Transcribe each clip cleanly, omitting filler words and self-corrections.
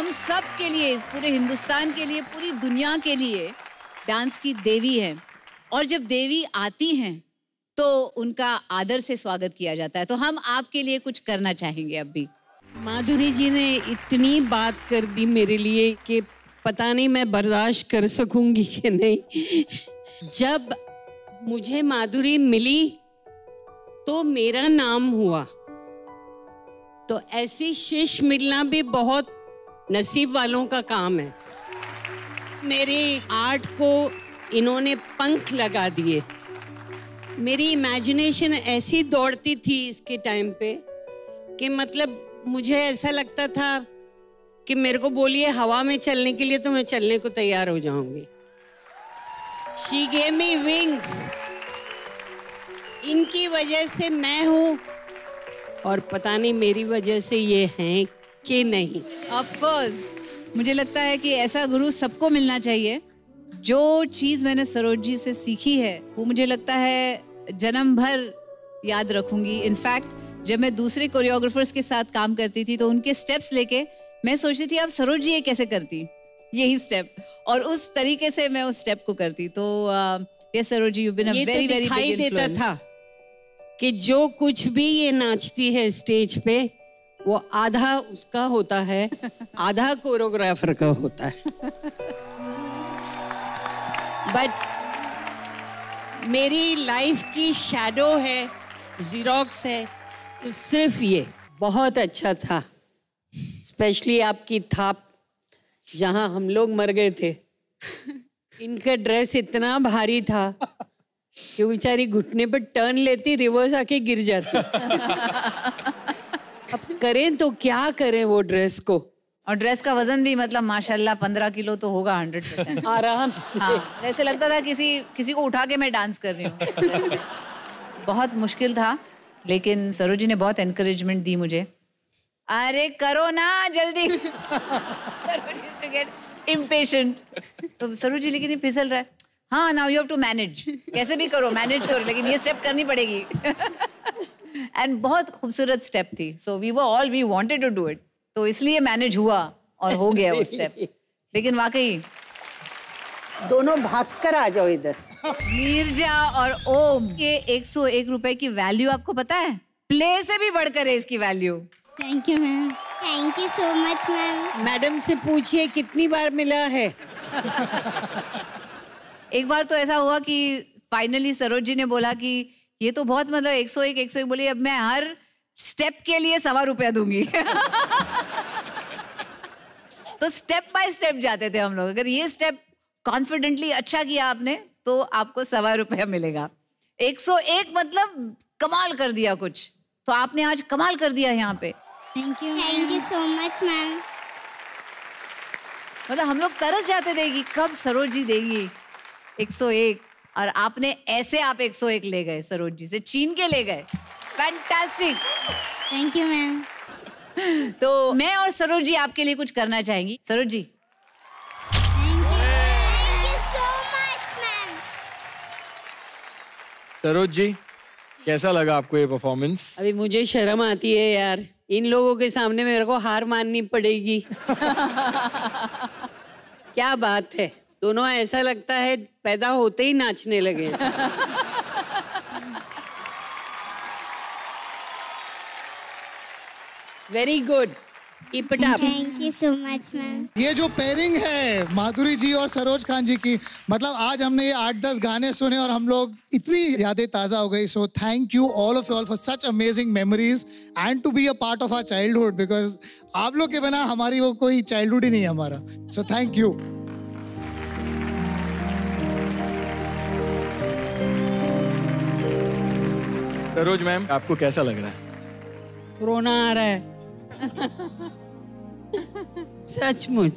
हम सब के लिए, इस पूरे हिंदुस्तान के लिए, पूरी दुनिया के लिए डांस की देवी है। और जब देवी आती हैं तो उनका आदर से स्वागत किया जाता है। तो हम आपके लिए कुछ करना चाहेंगे। अब भी माधुरी जी ने इतनी बात कर दी मेरे लिए कि पता नहीं मैं बर्दाश्त कर सकूंगी कि नहीं। जब मुझे माधुरी मिली तो मेरा नाम हुआ, तो ऐसी शीश मिलना भी बहुत नसीब वालों का काम है। मेरे आर्ट को इन्होंने पंख लगा दिए। मेरी इमेजिनेशन ऐसी दौड़ती थी इसके टाइम पे कि मतलब मुझे ऐसा लगता था कि मेरे को बोलिए हवा में चलने के लिए तो मैं चलने को तैयार हो जाऊंगी। She gave me wings। इनकी वजह से मैं हूँ और पता नहीं मेरी वजह से ये हैं कि नहीं। Of course, मुझे लगता है कि ऐसा गुरु सबको मिलना चाहिए। जो चीज़ मैंने सरोज जी से सीखी है वो मुझे लगता है जन्म भर याद रखूंगी। इनफैक्ट जब मैं दूसरे कोरियोग्राफर्स के साथ काम करती थी तो उनके स्टेप्स लेके मैं सोचती थी आप सरोज जी ये कैसे करती, यही स्टेप, और उस तरीके से मैं उस स्टेप को करती। तो ये Saroj ji, you been a very very big influence. ये तो दिखाई देता था कि जो कुछ भी ये नाचती है स्टेज पे वो आधा उसका होता है, आधा कोरियोग्राफर का होता है। बट मेरी लाइफ की शैडो है, जीरोक्स है, तो सिर्फ ये बहुत अच्छा था। स्पेशली आपकी थाप जहाँ हम लोग मर गए थे। इनका ड्रेस इतना भारी था कि बेचारी घुटने पर टर्न लेती, रिवर्स आके गिर जाती। अब करें तो क्या करें वो ड्रेस को। और ड्रेस का वजन भी मतलब माशाल्लाह 15 किलो तो होगा 100%। आराम से। हाँ, ऐसे लगता था किसी को उठा के मैं डांस कर रही हूँ। बहुत मुश्किल था लेकिन सरोज जी ने बहुत एनकरेजमेंट दी मुझे। अरे करो ना जल्दी। Saroj to get impatient. तो सरोज जी लेकिन ये फिसल रहा है। हाँ, now you have to manage, कैसे भी करो मैनेज करो लेकिन ये स्टेप करनी पड़ेगी। एंड बहुत खूबसूरत स्टेप थी। So we were all we wanted to do it, तो इसलिए मैनेज हुआ और हो गया वो स्टेप। लेकिन वाकई दोनों भागकर आ जाओ इधर। मिर्जा और ओम के 101 रुपए की वैल्यू आपको पता है? प्ले से भी बढ़कर है इसकी value. Thank you ma'am. Thank you so much ma'am. Madam से पूछिए कितनी बार मिला है। एक बार तो ऐसा हुआ कि फाइनली सरोज जी ने बोला कि ये तो बहुत मतलब 101 बोली अब मैं हर स्टेप के लिए 125 रुपया दूंगी। तो स्टेप बाय स्टेप जाते थे हम लोग। अगर ये स्टेप कॉन्फिडेंटली अच्छा किया आपने तो आपको 125 रुपया मिलेगा। 101 मतलब कमाल कर दिया कुछ। तो आपने आज कमाल कर दिया यहाँ पे। Thank you. Thank you so much ma'am. मतलब हम लोग तरस जाते थे कि कब सरोज जी देगी 101, और आपने ऐसे आप 101 ले गए सरोज जी से, छीन के ले गए। फैंटास्टिक। Thank you ma'am. तो मैं और सरोज जी आपके लिए कुछ करना चाहेंगी। Saroj ji thank you so much ma'am. Saroj ji कैसा लगा आपको ये परफॉर्मेंस? अभी मुझे शर्म आती है यार, इन लोगों के सामने मेरे को हार माननी पड़ेगी। क्या बात है, दोनों ऐसा लगता है पैदा होते ही नाचने लगे। Very good. Thank you so much ma'am. ये जो पेयरिंग है माधुरी जी और सरोज खान जी की, मतलब आज हमने ये 8-10 गाने सुने और हम लोग इतनी यादें ताज़ा हो गई। So thank you all of you all for such amazing memories and to be a part of our childhood, because आप लोग के बिना हमारी वो कोई चाइल्डहुड ही नहीं है हमारा। So thank you. Saroj ma'am आपको कैसा लग रहा है? रोना आ रहा है। सचमुच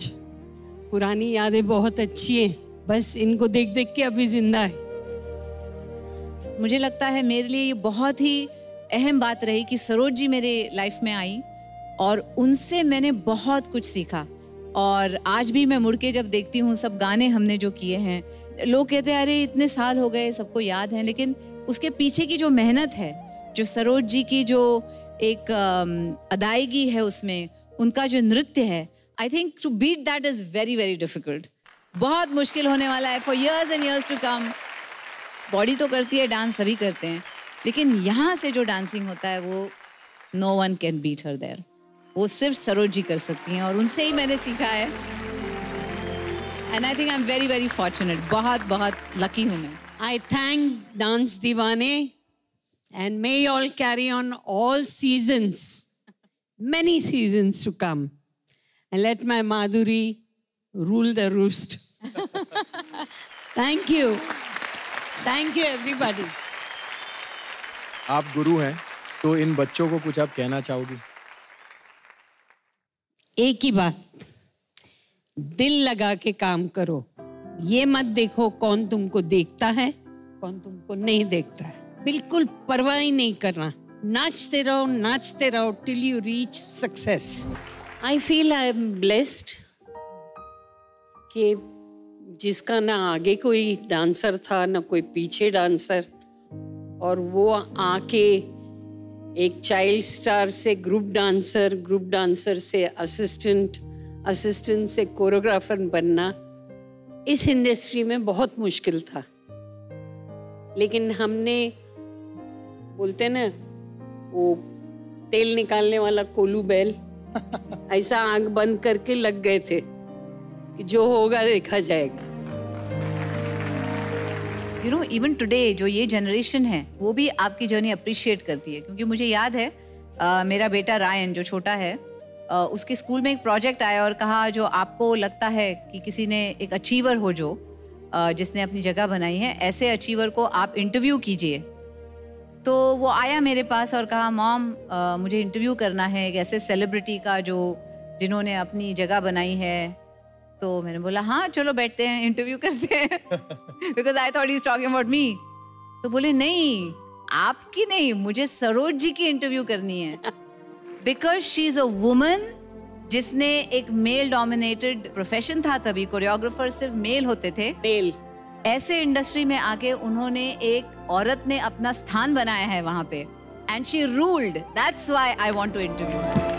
पुरानी यादें बहुत अच्छी हैं, बस इनको देख देख के अभी जिंदा है। मुझे लगता है मेरे लिए ये बहुत ही अहम बात रही कि सरोज जी मेरे लाइफ में आई और उनसे मैंने बहुत कुछ सीखा। और आज भी मैं मुड़ के जब देखती हूँ सब गाने हमने जो किए हैं, लोग कहते हैं अरे इतने साल हो गए सबको याद है, लेकिन उसके पीछे की जो मेहनत है, जो सरोज जी की जो एक अदायगी है उसमें, उनका जो नृत्य है, I think to beat that is very, very difficult. बहुत मुश्किल होने वाला है for years and years to come. Body तो करती है, dance सभी करते हैं, लेकिन यहाँ से जो dancing होता है वो no one can beat her there. वो सिर्फ सरोज जी कर सकती हैं और उनसे ही मैंने सीखा है. And I think I'm very, very fortunate. बहुत, बहुत lucky हूँ मैं. I thank Dance Deewane and may you all carry on all seasons, many seasons to come. And let my Madhuri rule the roost. Thank you. Thank you everybody. आप गुरु हैं, तो इन बच्चों को कुछ आप कहना चाहोगी? एक ही बात, दिल लगा के काम करो. ये मत देखो कौन तुमको देखता है, कौन तुमको नहीं देखता है. बिल्कुल परवाह ही नहीं करना. नाचते रहो till you reach success. I feel I am blessed कि जिसका ना आगे कोई डांसर था ना कोई पीछे डांसर, और वो आके एक चाइल्ड स्टार से ग्रुप डांसर से असिस्टेंट, असिस्टेंट से कोरियोग्राफर बनना इस इंडस्ट्री में बहुत मुश्किल था. लेकिन हमने, बोलते ना वो तेल निकालने वाला कोलू बैल, ऐसा आंख बंद करके लग गए थे कि जो होगा देखा जाएगा. You know, even today जो ये जनरेशन है वो भी आपकी जर्नी अप्रिशिएट करती है. क्योंकि मुझे याद है मेरा बेटा रायन जो छोटा है, उसके स्कूल में एक प्रोजेक्ट आया और कहा जो आपको लगता है कि किसी ने एक अचीवर हो जो जिसने अपनी जगह बनाई है, ऐसे अचीवर को आप इंटरव्यू कीजिए. तो वो आया मेरे पास और कहा मॉम मुझे इंटरव्यू करना है एक ऐसे सेलिब्रिटी का जो जिन्होंने अपनी जगह बनाई है. तो मैंने बोला हाँ चलो बैठते हैं इंटरव्यू करते हैं, because I thought he is talking about me. तो बोले नहीं आपकी नहीं, मुझे सरोज जी की इंटरव्यू करनी है. Because she's a woman जिसने एक मेल डोमिनेटेड प्रोफेशन था, तभी कोरियोग्राफर सिर्फ मेल होते थे. मेल ऐसे इंडस्ट्री में आके उन्होंने, एक औरत ने अपना स्थान बनाया है वहाँ पे. And she ruled. That's why I want to interview her.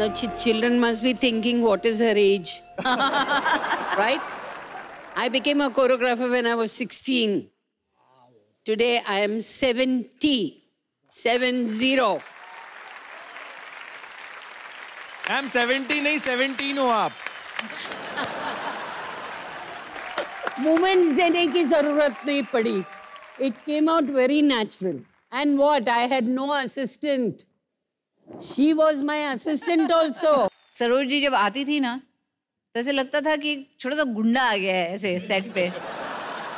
Now children must be thinking what is her age, right? I became a choreographer when I was 16. Today I am 70. I am 70 नहीं 17 हो आप. Moments देने की जरूरत नहीं पड़ी. It came out very natural. And what? I had no assistant. She was my assistant also. Saroj ji जब आती थी ना तो ऐसे लगता था कि छोटा सा गुंडा आ गया है ऐसे सेट पे.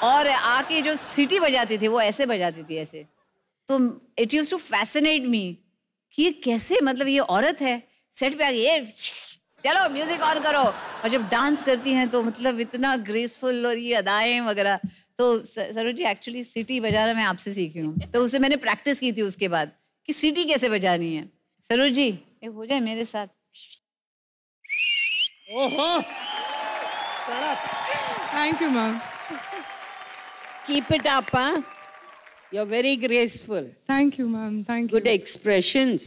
और आके जो सीटी बजाती थी वो ऐसे बजाती थी ऐसे. तो it used to fascinate me कि ये कैसे, मतलब ये औरत है सेट पे आ गई, चलो म्यूजिक ऑन करो. और जब डांस करती हैं तो मतलब इतना ग्रेसफुल, और ये अदाएं वगैरह. तो सरोज जी एक्चुअली सीटी बजाना मैं आपसे सीखी हूँ, तो उसे मैंने प्रैक्टिस की थी उसके बाद कि सीटी कैसे बजानी है. सरोज जी ये हो जाए मेरे साथ. Thank you ma'am. Keep it up, huh? You're very graceful. Thank you, ma'am. Thank you. Good expressions.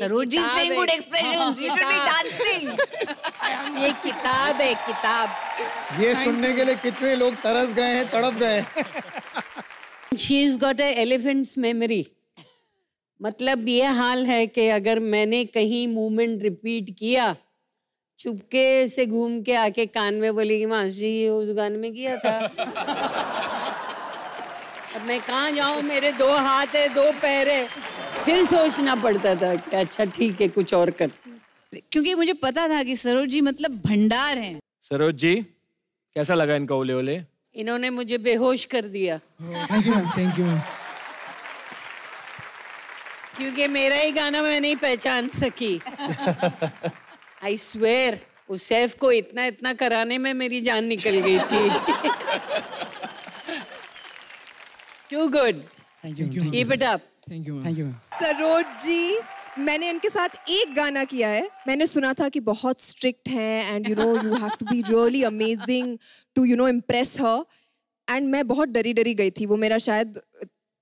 Saroj ji saying good expressions. You should be dancing. ये किताब है, किताब. ये सुनने के लिए कितने लोग तरस गए हैं, तड़प गए हैं. She's got an elephant's memory. मतलब ये हाल है कि अगर मैंने कहीं movement repeat किया, चुपके से घूम के आके कान में बोली कि मासी ये उस गाने में किया था. अब मैं कहाँ जाऊँ, मेरे दो हाथ है दो पैर है. फिर सोचना पड़ता था कि अच्छा ठीक है कुछ और करते, क्योंकि मुझे पता था कि सरोज जी मतलब भंडार हैं. सरोज जी कैसा लगा इनका ओले ओले? इन्होंने मुझे बेहोश कर दिया. Thank you ma'am, thank you ma'am. क्योंकि मेरा ही गाना मैं नहीं पहचान सकी. आई स्वेयर उस सैफ को इतना इतना कराने में मेरी जान निकल गई थी. Too good. Thank you. Keep it up. Thank you, ma'am. Thank you, ma'am. Saroj ji, मैंने इनके साथ एक गाना किया है. मैंने सुना था कि बहुत strict हैं and you know you have to be really amazing to you know impress her. And मैं बहुत डरी गई थी. वो मेरा शायद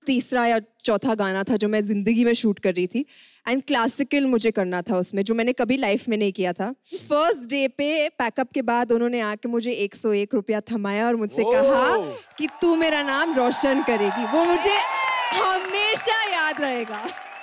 तीसरा या चौथा गाना था जो मैं ज़िंदगी में शूट कर रही थी एंड क्लासिकल मुझे करना था उसमें, जो मैंने कभी लाइफ में नहीं किया था। फर्स्ट डे पे पैकअप के बाद उन्होंने आके मुझे 101 रुपया थमाया और मुझसे कहा कि तू मेरा नाम रोशन करेगी। वो मुझे हमेशा याद रहेगा।